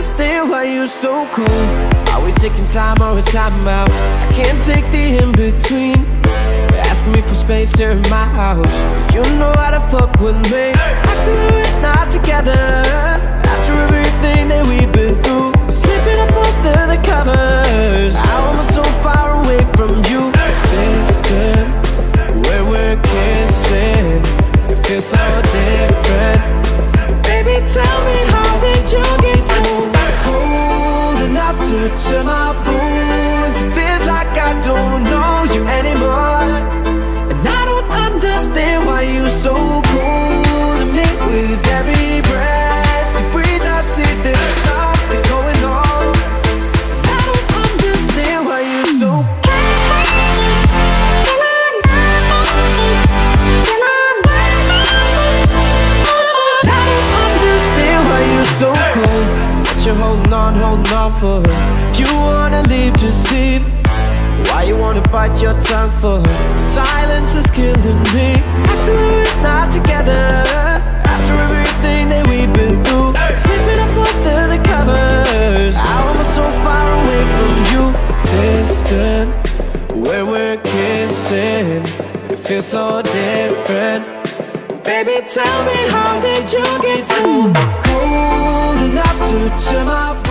understand why you're so cold. Are we taking time or a time out? I can't take the in-between. You're asking me for space here in my house. You know how to fuck with me. Acting like we're not together after everything that we've been through. I'm slipping up under the covers. How am I so far away from you? This time where we're kissing, it feels so different. Baby, tell me, how did you get so cold enough to chill my bones? It feels like I don't know you anymore, and I don't understand why you're so cold to me with every breath you breathe. I see this song. You're holding on, holding on for her. If you wanna leave, just leave. Why you wanna bite your tongue for her? Silence is killing me. After we're not together, after everything that we've been through, slipping up under the covers. How am I so far away from you? Distant, where we're kissing, it feels so different. Baby, tell me, how did you get so cold? Enough to chill my